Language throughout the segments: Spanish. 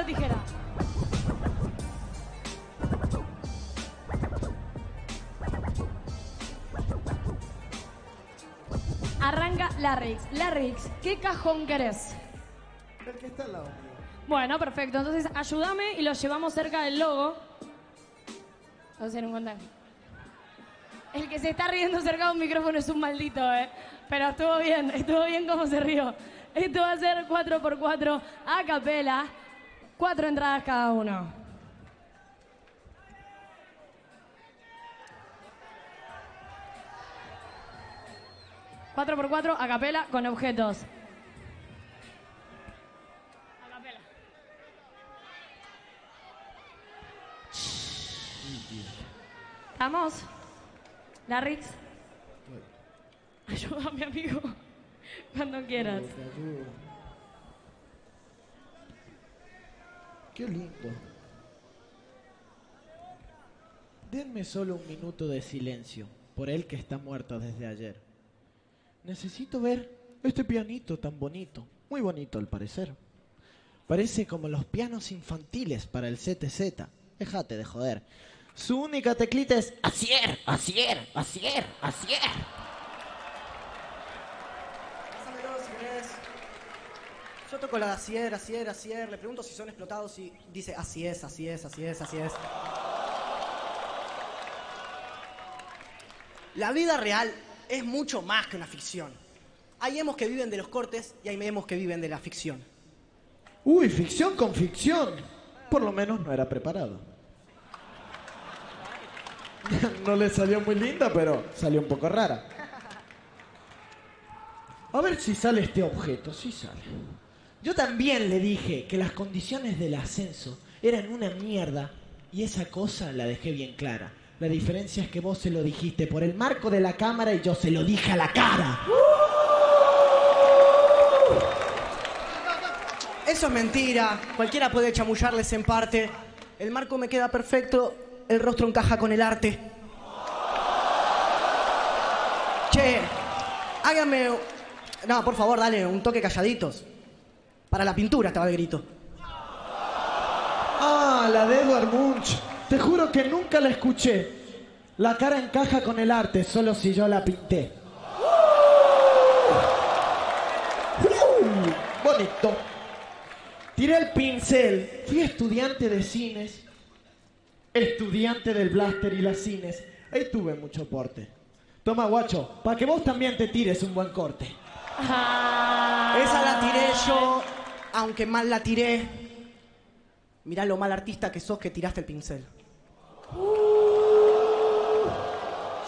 papel o tijera. Arranca Larrix. Larrix, ¿qué cajón querés? El que está al lado. Bueno, perfecto. Entonces, ayúdame y lo llevamos cerca del logo. Vamos a hacer un contacto. El que se está riendo cerca de un micrófono es un maldito, ¿eh? Pero estuvo bien cómo se rió. Esto va a ser 4x4 a capela, 4 entradas cada uno. Cuatro por cuatro, a capela, con objetos. A capela. ¿Estamos? Larrix. Ayúdame, amigo. Cuando quieras. Qué lindo. Denme solo un minuto de silencio por él que está muerto desde ayer. Necesito ver este pianito tan bonito. Muy bonito al parecer. Parece como los pianos infantiles para el CTZ. Déjate de joder. Su única teclita es Asier, Asier, Asier, Asier. Yo toco la de Asier, Asier, Asier. Le pregunto si son explotados y dice así es, así es, así es, así es. La vida real es mucho más que una ficción. Hay emos que viven de los cortes y hay emos que viven de la ficción. Uy, ficción con ficción. Por lo menos no era preparado. No le salió muy linda, pero salió un poco rara. A ver si sale este objeto. Sí sale. Yo también le dije que las condiciones del ascenso eran una mierda y esa cosa la dejé bien clara. La diferencia es que vos se lo dijiste por el marco de la cámara y yo se lo dije a la cara. Eso es mentira. Cualquiera puede chamullarles en parte. El marco me queda perfecto. El rostro encaja con el arte. Che, háganme... No, por favor, dale un toque calladitos. Para la pintura estaba el grito. Ah, la de Edward Munch. Te juro que nunca la escuché. La cara encaja con el arte, solo si yo la pinté. Bonito. Tiré el pincel. Fui estudiante de cines. Estudiante del Blaster y las cines. Ahí tuve mucho porte. Toma, guacho, para que vos también te tires un buen corte. Esa la tiré yo, aunque mal la tiré. Mirá lo mal artista que sos que tiraste el pincel.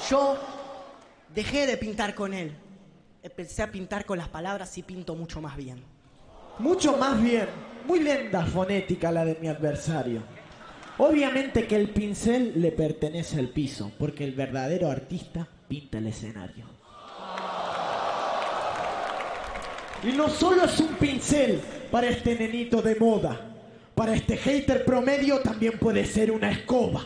Yo dejé de pintar con él. Empecé a pintar con las palabras y pinto mucho más bien. Mucho más bien. Muy linda fonética la de mi adversario. Obviamente que el pincel le pertenece al piso, porque el verdadero artista pinta el escenario. Y no solo es un pincel para este nenito de moda. Para este hater promedio también puede ser una escoba.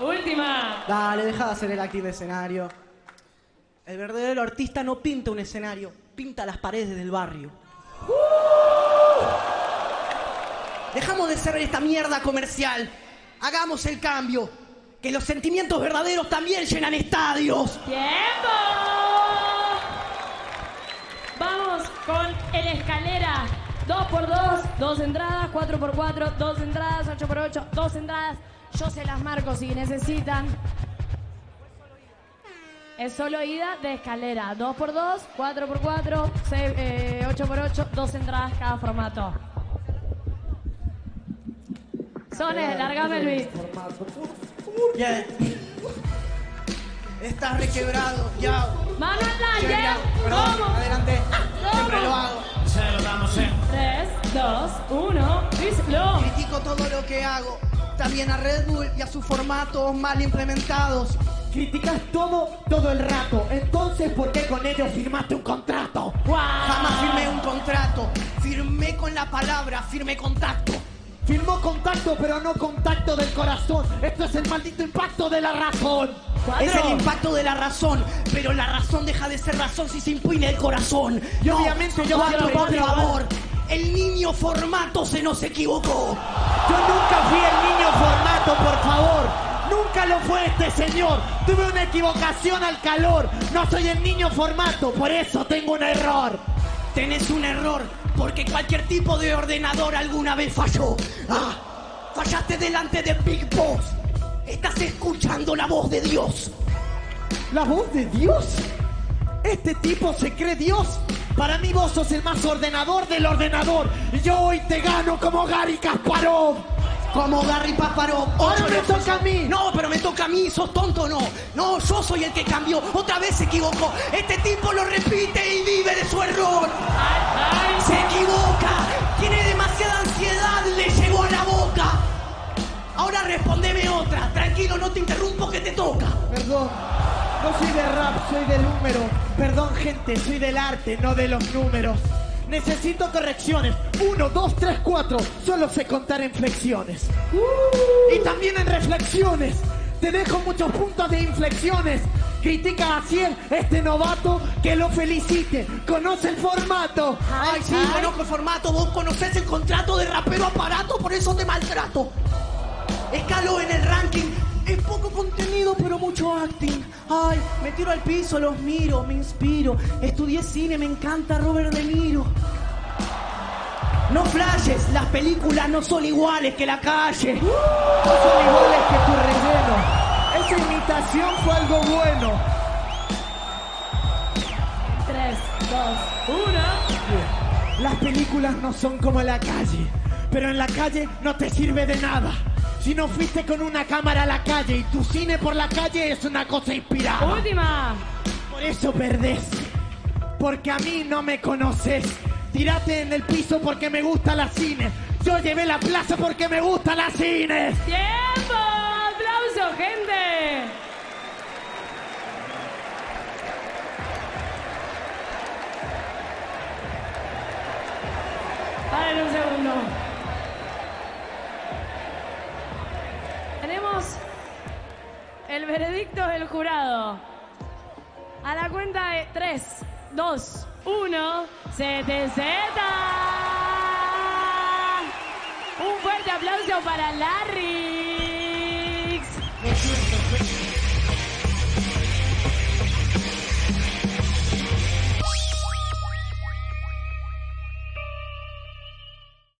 ¡Última! Dale, deja de hacer el acting de escenario. El verdadero artista no pinta un escenario, pinta las paredes del barrio. Dejamos de ser esta mierda comercial. Hagamos el cambio. Que los sentimientos verdaderos también llenan estadios. ¡Tiempo! Vamos con el escalera. 2x2, 2 entradas, 4x4, 2 entradas, 8x8, 2 entradas. Yo se las marco si necesitan. Es solo ida de escalera. 2x2, 4x4, 8x8, 2 entradas cada formato. Sone, largame el beat. Yeah. Estás requebrado, ya. Mano al aire. ¿Cómo? Adelante. Siempre lo hago. Se lo damos en 3, 2, 1, díselo. Critico todo lo que hago, también a Red Bull y a sus formatos mal implementados. Criticas todo el rato, entonces ¿por qué con ellos firmaste un contrato? ¡Wow! Jamás firmé un contrato, firmé con la palabra, firmé contacto. Firmó contacto, pero no contacto del corazón. Esto es el maldito impacto de la razón. ¿Cuatro? Es el impacto de la razón, pero la razón deja de ser razón si se impune el corazón. Y obviamente yo por favor, el niño formato se nos equivocó. Yo nunca fui el niño formato, por favor. Nunca lo fue este señor. Tuve una equivocación al calor. No soy el niño formato, por eso tengo un error. Tenés un error, porque cualquier tipo de ordenador alguna vez falló. Ah, fallaste delante de Big Boss. Estás escuchando la voz de Dios. ¿La voz de Dios? ¿Este tipo se cree Dios? Para mí vos sos el más ordenador del ordenador. Y yo hoy te gano como Gary Kasparov. Como Gary Kasparov. Ahora me toca a mí. No, pero me toca a mí. ¿Sos tonto o no? No, yo soy el que cambió. Otra vez se equivocó. Este tipo lo repite y vive de su error. Se equivoca. Tiene demasiada ansiedad. Le llegó a la boca. Ahora respondeme otra. Tranquilo, no te interrumpo que te toca. Perdón. No soy de rap, soy de número. Perdón, gente, soy del arte, no de los números. Necesito correcciones. 1, 2, 3, 4. Solo sé contar en flexiones. Y también en reflexiones. Te dejo muchos puntos de inflexiones. Critica a Ciel, este novato, que lo felicite. Conoce el formato. Ay, sí, conozco el formato. Vos conocés el contrato de rapero aparato, por eso te maltrato. Escalo en el ranking. Es poco contenido, pero mucho acting. Ay, me tiro al piso, los miro, me inspiro. Estudié cine, me encanta Robert De Niro. No flashes, las películas no son iguales que la calle. No son iguales que tu relleno. Esa imitación fue algo bueno. 3, 2, 1. Las películas no son como la calle, pero en la calle no te sirve de nada. Si no fuiste con una cámara a la calle y tu cine por la calle es una cosa inspirada. Última. Por eso perdés. Porque a mí no me conoces. Tírate en el piso porque me gusta la cine. Yo llevé la plaza porque me gusta la cine. ¡Tiempo! ¡Aplauso, gente! Paren un segundo. Tenemos el veredicto del jurado. A la cuenta de 3, 2, 1, CTZ. Un fuerte aplauso para Larry.